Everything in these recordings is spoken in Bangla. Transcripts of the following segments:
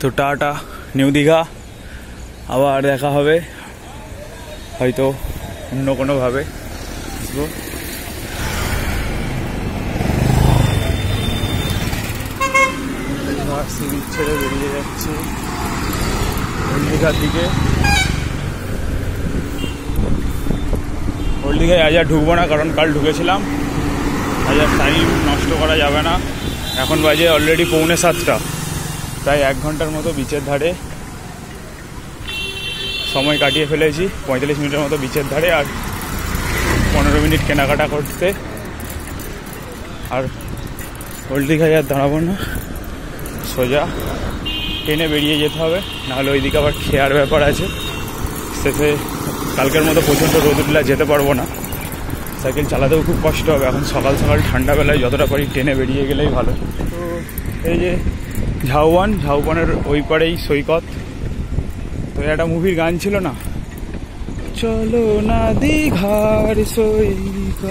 तो टाटा न्यू दीघा आबार देखा होबे होयतो अन्य कोनो भावे बुझबो। सीढ़ी ছেড়ে বেরিয়ে যাচ্ছি দীঘার দিকে। दीघा आज ढुकबो ना कारण कल ढुकेছিলাম, आज टाइम नष्ट करा जाबे ना। এখন বাজে অলরেডি পৌনে 7টা, প্রায় एक घंटार মতো বিচের ধারে সময় কাটিয়ে ফেলেছি। 45 মিনিটের মতো বিচের ধারে আর 15 মিনিট কেনাকাটা করতে। আর ওল্ড দীঘায় আর দাঁড়াবো না, সোজা ট্রেনে বেরিয়ে যেতে হবে, নাহলে ওইদিকে আবার খেয়ার ব্যাপার আছে। শেষে কালকের মতো প্রচণ্ড রোদ উঠলে যেতে পারবো না, সাইকেল চালাতেও খুব কষ্ট হবে। এখন সকাল সকাল ঠান্ডা বেলায় যতটা পারি ট্রেনে বেরিয়ে গেলেই ভালো। তো এই যে ঝাউবন, ঝাউবনের ওই পারেই সৈকত। তো একটা মুভির গান ছিল না, চলো না দীঘার সৈকত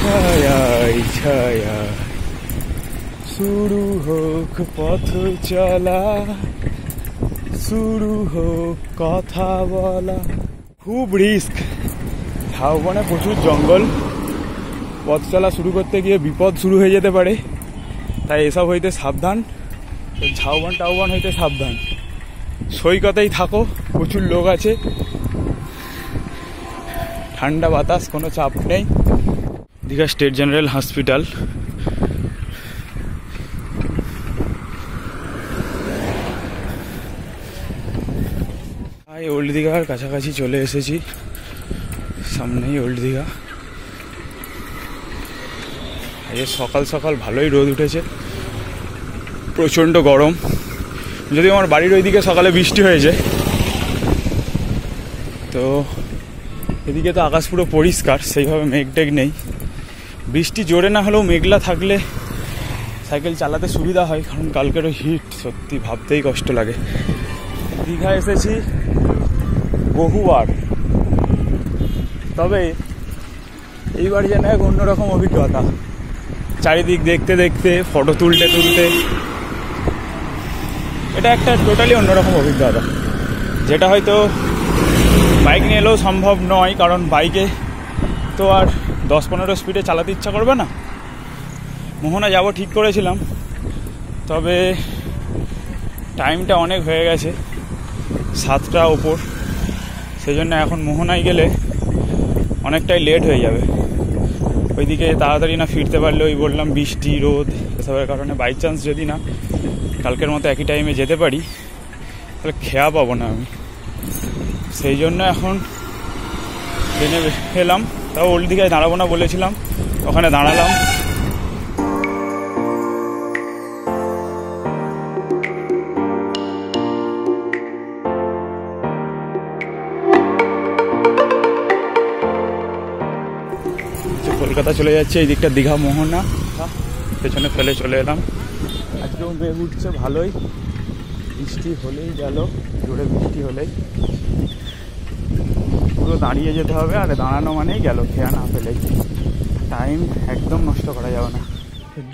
ছায়ায় ছায়ায় শুরু হোক পথ চলা, শুরু হোক কথা বলা। খুব রিস্ক, ঝাউবনে প্রচুর জঙ্গল, পথ চলা শুরু করতে গিয়ে বিপদ শুরু হয়ে যেতে পারে, তাই এসব হইতে সাবধান। ঝাউবন টাউবন হইতে সাবধান, সৈকতেই থাকো, প্রচুর লোক আছে, ঠান্ডা বাতাস, কোনো চাপ নেই। Digha state general hospital, old দীঘার কাছাকাছি চলে এসেছি, সামনেই ওল্ড দীঘা। সকাল সকাল ভালোই রোদ উঠেছে, প্রচণ্ড গরম। যদিও আমার বাড়ির ওইদিকে সকালে বৃষ্টি হয়েছে, তো এদিকে তো আকাশ পুরো পরিষ্কার, সেইভাবে মেঘটেক নেই। বৃষ্টি জোরে না হলেও মেঘলা থাকলে সাইকেল চালাতে সুবিধা হয়, কারণ কালকেরও হিট সত্যি ভাবতেই কষ্ট লাগে। দীঘা এসেছি বহুবার, তবে এইবার যেন এক অন্যরকম অভিজ্ঞতা। চারিদিক দেখতে দেখতে, ফটো তুলতে তুলতে, এটা একটা টোটালি অন্যরকম অভিজ্ঞতা, যেটা হয়তো বাইক নিয়ে এলেও সম্ভব নয়, কারণ বাইকে তো আর 10-15 স্পিডে চালাতে ইচ্ছা করবে না। মোহনা যাব ঠিক করেছিলাম, তবে টাইমটা অনেক হয়ে গেছে, 7টা ওপর, সেজন্য এখন মোহনায় গেলে অনেকটাই লেট হয়ে যাবে। ওইদিকে তাড়াতাড়ি না ফিরতে পারলে ওই বললাম বৃষ্টি রোদ এসবের কারণে বাই চান্স যদি না কালকের মতো একই টাইমে যেতে পারি তাহলে খেয়া পাবো না আমি, সেই জন্য এখন ট্রেনে এলাম। তাও ওল্ড দীঘায় দাঁড়াবো না বলেছিলাম, ওখানে দাঁড়ালাম। কলকাতা চলে যাচ্ছে, এই দিকটা দীঘা মোহনা, পেছনে ফেলে চলে এলাম। আজকেও মেঘ উঠছে ভালোই, বৃষ্টি হলেই গেল, জোরে বৃষ্টি হলেই পুরো দাঁড়িয়ে যেতে হবে, আর দাঁড়ানো মানেই গেল খেয়া না ফেলেই, টাইম একদম নষ্ট করা যাবে না।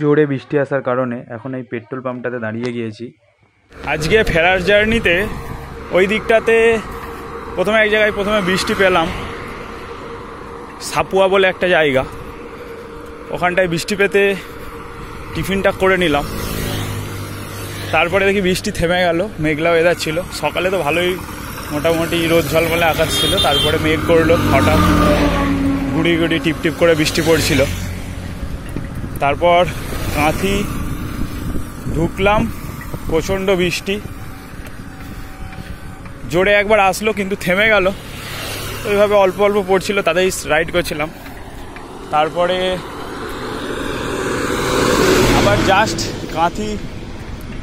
জোরে বৃষ্টি আসার কারণে এখন এই পেট্রোল পাম্পটাতে দাঁড়িয়ে গিয়েছি। আজকে ফেরার জার্নিতে ওই দিকটাতে প্রথমে এক জায়গায় বৃষ্টি পেলাম, সাপুয়া বলে একটা জায়গা, ওখানটায় বৃষ্টি পেতে টিফিনটা করে নিলাম। তারপরে দেখি বৃষ্টি থেমে গেল, মেঘলা ওয়েদার ছিল, সকালে তো ভালোই মোটামুটি রোদ ঝলমলে আকাশ ছিল, তারপরে মেঘ করলো, হঠাৎ গুঁড়ি গুঁড়ি টিপটিপ করে বৃষ্টি পড়ছিল। তারপর কাঁথি ঢুকলাম, প্রচণ্ড বৃষ্টি, জোরে একবার আসলো কিন্তু থেমে গেল, ওইভাবে অল্প অল্প পড়ছিল, তাতেই রাইড করছিলাম। তারপরে আবার জাস্ট কাঁথি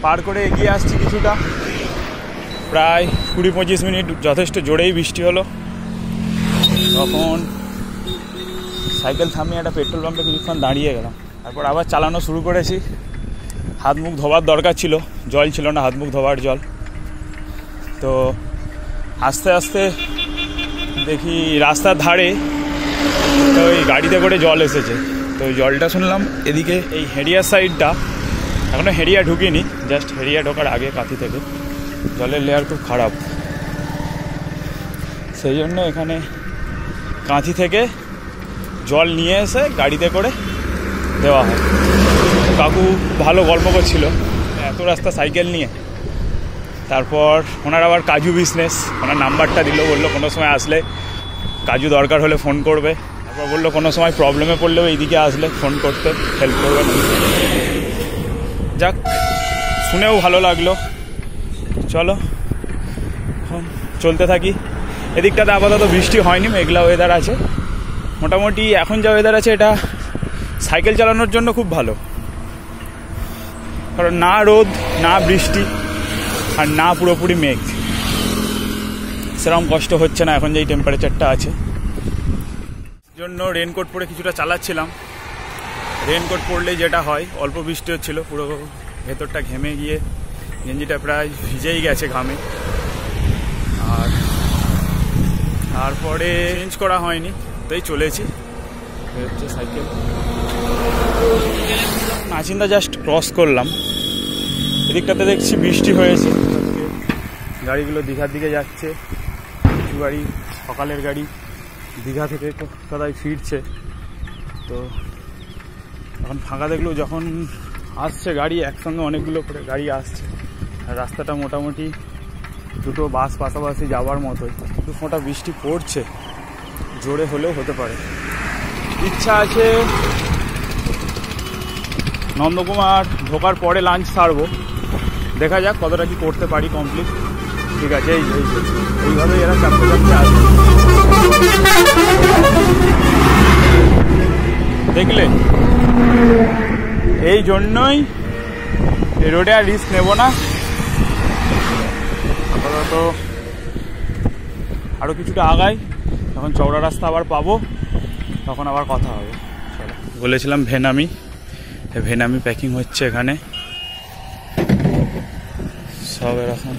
পার করে এগিয়ে আসছি কিছুটা, প্রায় 20-25 মিনিট যথেষ্ট জোরেই বৃষ্টি হলো। তখন সাইকেল থামিয়ে একটা পেট্রোল পাম্পে কিছুক্ষণ দাঁড়িয়ে গেলাম, তারপর আবার চালানো শুরু করেছি। হাত মুখ ধোবার দরকার ছিল, জল ছিল না হাত মুখ ধোবার জল, তো আস্তে আস্তে দেখি রাস্তার ধারে ওই গাড়িতে করে জল এসেছে, तो जलटा सुनलाम एदिके ए हेरिया साइडटा एखोनो हेरिया ढुकिनी जस्ट हेरिया ढोकार आगे काथी थेके जलेर लेयार खूब खराब सेई जोन्नो एखाने काथी थेके जल निये एसे गाड़ीते करे देवा हय। काकू भालो गल्प करछिलो एतो रास्ता साइकेल निये। तारपर ओनार आबार काजू बिजनेस ओनार नाम्बारटा दिलो, बोललो कोनो समय आसले काजू दरकार होले फोन करबे। तारपर बोललो कोनो समय प्रब्लेमे पड़लेও এইদিকে আসলে फोन करते हेल्प করবে। যাক শুনেও ভালো লাগলো, চলো এখন চলতে থাকি। এদিকটাতে আপাতত বৃষ্টি হয়নি, মেঘলা ওয়েদার আছে মোটামুটি। এখন যা ওয়েদার আছে এটা সাইকেল চালানোর জন্য খুব ভালো, কারণ না রোদ না বৃষ্টি আর না পুরোপুরি মেঘ, সেরকম কষ্ট হচ্ছে না। এখন যেই টেম্পারেচারটা আছে জন্য রেনকোট পরে কিছুটা চালাচ্ছিলাম। রেনকোট পরলেই যেটা হয়, অল্প বৃষ্টি হচ্ছিল পুরো ভেতরটা ঘেমে গিয়ে গেঞ্জিটা প্রায় ভিজেই গেছে ঘামে। আর তারপরে চেঞ্জ করা হয়নি, তাই চলেছি। হচ্ছে সাইকেল নাচিন্দা জাস্ট ক্রস করলাম। এদিকটাতে দেখছি বৃষ্টি হয়েছে, গাড়িগুলো দীঘার দিকে যাচ্ছে। কিছু গাড়ি সকালের গাড়ি দীঘা থেকে কলকাতায় ফিরছে। তো এখন ফাঁকা দেখলো, যখন আসছে গাড়ি একসঙ্গে অনেকগুলো গাড়ি আসছে। রাস্তাটা মোটামুটি দুটো বাস পাশাপাশি যাওয়ার মতোই। একটু ফোঁটা বৃষ্টি পড়ছে, জোরে হলেও হতে পারে। ইচ্ছা আছে নন্দকুমার ঢোকার পরে লাঞ্চ সারবো, দেখা যাক কতটা কি করতে পারি কমপ্লিট। ঠিক আছে, এইভাবে এরা চাপতে চাপতে আসবে। দেখলে এই জন্যই এই রোডে আর রিস্ক নেব না। আপাতত আরও কিছুটা আগাই, যখন চওড়া রাস্তা আবার পাবো তখন আবার কথা হবে। বলেছিলাম ভেনামি, ভেনামি প্যাকিং হচ্ছে এখানে সব। এরকম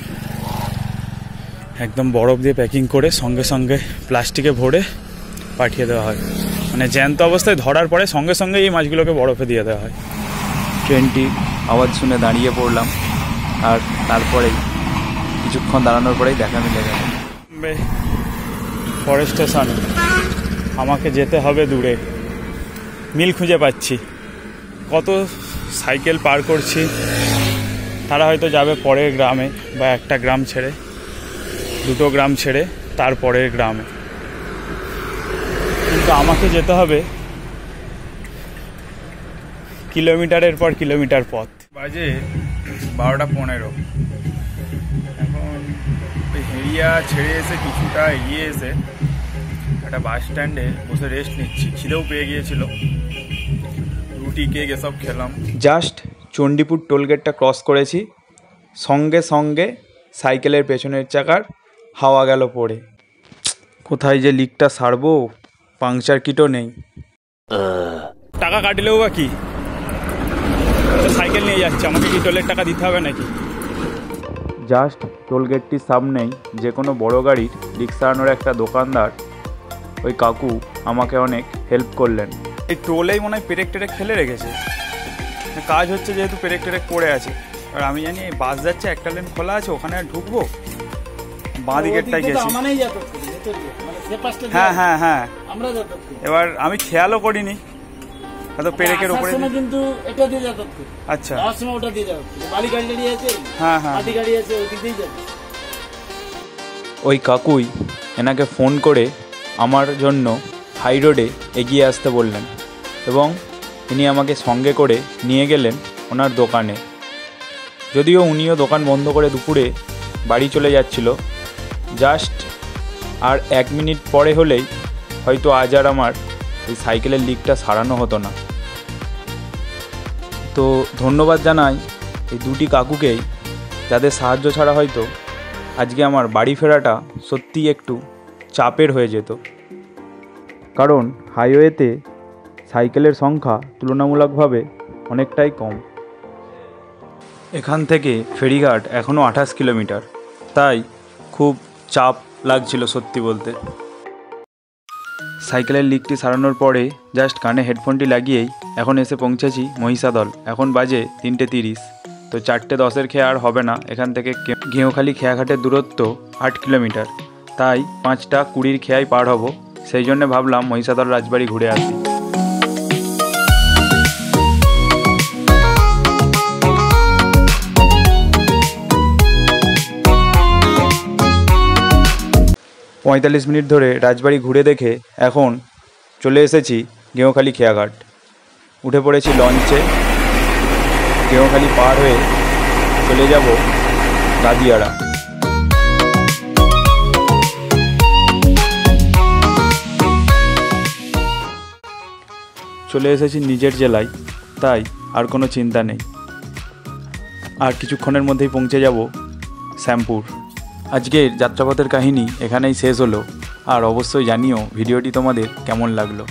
একদম বরফ দিয়ে প্যাকিং করে সঙ্গে সঙ্গে প্লাস্টিকে ভরে পাঠিয়ে দেওয়া হয়, মানে জ্যান্ত অবস্থায় ধরার পরে সঙ্গে সঙ্গে এই মাছগুলোকে বরফে দিয়ে দেওয়া হয়। ট্রেনটি আওয়াজ শুনে দাঁড়িয়ে পড়লাম, আর তারপরেই কিছুক্ষণ দাঁড়ানোর পরেই দেখা মিলে গেল ফরেস্ট স্টেশনে। আমাকে যেতে হবে দূরে, মিল খুঁজে পাচ্ছি। কত সাইকেল পার করছি, তারা হয়তো যাবে পরের গ্রামে বা একটা গ্রাম ছেড়ে দুটো গ্রাম ছেড়ে তারপরের গ্রামে, কিন্তু আমাকে যেতে হবে কিলোমিটারের পর কিলোমিটার পথ। বাজে 12:15। এখন হেরিয়া ছেড়ে এসে কিছুটা এগিয়ে এসে একটা বাস স্ট্যান্ডে বসে রেস্ট নিচ্ছি। খিদেও পেয়ে গিয়েছিল, রুটি কেক এসব খেলাম। জাস্ট চণ্ডীপুর টোলগেটটা ক্রস করেছি, সঙ্গে সঙ্গে সাইকেলের পেছনের চাকার হাওয়া গেল পড়ে। কোথায় যে লিকটা সারবো, পাংচার কিটও নেই। টাকা কাটলেও বা কি, সাইকেল নিয়ে যাচ্ছে, আমাকে কি টোলের টাকা দিতে হবে নাকি? জাস্ট টোলগেটটির সামনেই যে কোনো বড় গাড়ির লিক সারানোর একটা দোকানদার, ওই কাকু আমাকে অনেক হেল্প করলেন। এই টোলেই মনে হয় পেরেক টেরেক ফেলে রেখেছে, কাজ হচ্ছে যেহেতু পেরেক টেরেক পড়ে আছে। আর আমি জানি বাস যাচ্ছে, একটা লেন খোলা আছে, ওখানে ঢুকবো বাঁ দিকেরটাই গেছি। হ্যাঁ হ্যাঁ হ্যাঁ, এবার আমি খেয়ালও করিনি হয়তো পেরেকের উপরে। কিন্তু এটা দিয়ে যাতায়াত করি, আচ্ছা ওটা দিয়ে যাতায়াত, বালি গাড়ি আছে। হ্যাঁ হ্যাঁ, বালি গাড়ি আছে, ওদিক দিয়ে যাতায়াত। ওই কাকুই এনাকে ফোন করে আমার জন্য হাই রোডে এগিয়ে আসতে বললেন, এবং তিনি আমাকে সঙ্গে করে নিয়ে গেলেন ওনার দোকানে। যদিও উনিও দোকান বন্ধ করে দুপুরে বাড়ি চলে যাচ্ছিল। জাস্ট আর 1 মিনিট পরে হলেই হয়তো আজ আর আমার এই সাইকেলের লিকটা সারানো হতো না। তো ধন্যবাদ জানাই এই দুটি কাকুকেই, যাদের সাহায্য ছাড়া হয়তো আজকে আমার বাড়ি ফেরাটা সত্যিই একটু চাপের হয়ে যেত। কারণ হাইওয়েতে সাইকেলের সংখ্যা তুলনামূলকভাবে অনেকটাই কম। এখান থেকে ফেরিঘাট এখনও 28 কিলোমিটার, তাই খুব চাপ লাগছিল সত্যি বলতে। সাইকেলের লিকটি সারানোর পরে জাস্ট কানে হেডফোনটি লাগিয়েই এখন এসে পৌঁছেছি মহিষাদল। এখন বাজে 3:30। তো 4:10 খেয়ে আর হবে না, এখান থেকে ঘেঁওখালি খেয়াঘাটের দূরত্ব 8 কিলোমিটার, তাই 5:20 খেয়াই পার হব। সেই জন্য ভাবলাম মহিষাদল রাজবাড়ি ঘুরে আসি। पैंतालिस मिनट धरे राजबाड़ी घुरे देखे एखन चले एसेछि गेंवखाली खेयाघाट। उठे पड़ेछि लंचे, गेंवखाली पार हुए चले যাব दादियाड़ा। चले एसेछि निजेर जेलाय, ताई आर कोनो चिंता नेই। आर किछुक्षणের মধ্যেই পৌঁছে যাব শ্যামপুর। আজকের যাত্রাপথের কাহিনী এখানেই শেষ হলো। আর অবশ্যই জানিও ভিডিওটি তোমাদের কেমন লাগলো।